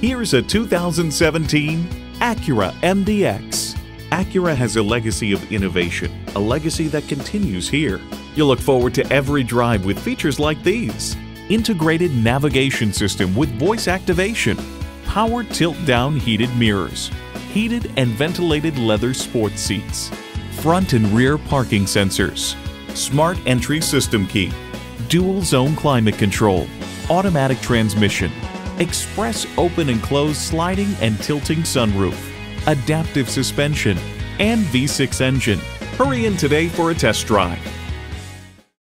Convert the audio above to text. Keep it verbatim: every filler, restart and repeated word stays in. Here's a two thousand seventeen Acura M D X. Acura has a legacy of innovation, a legacy that continues here. You'll look forward to every drive with features like these: integrated navigation system with voice activation, power tilt-down heated mirrors, heated and ventilated leather sports seats, front and rear parking sensors, smart entry system key, dual zone climate control, automatic transmission, express open and close sliding and tilting sunroof, adaptive suspension, and V six engine. Hurry in today for a test drive.